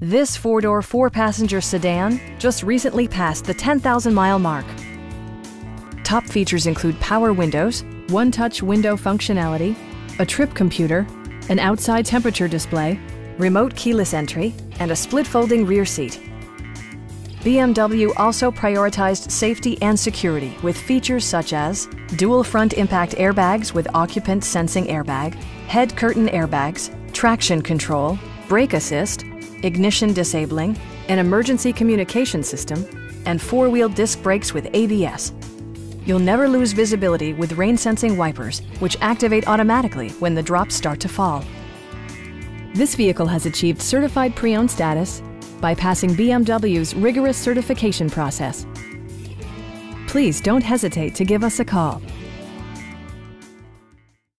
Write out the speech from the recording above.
This four-door, four-passenger sedan just recently passed the 10,000-mile mark. Top features include power windows, one-touch window functionality, a trip computer, an outside temperature display, remote keyless entry, and a split-folding rear seat. BMW also prioritized safety and security with features such as dual front impact airbags with occupant sensing airbag, head curtain airbags, traction control, brake assist, ignition disabling, an emergency communication system, and four-wheel disc brakes with ABS. You'll never lose visibility with rain-sensing wipers, which activate automatically when the drops start to fall. This vehicle has achieved certified pre-owned status by passing BMW's rigorous certification process. Please don't hesitate to give us a call.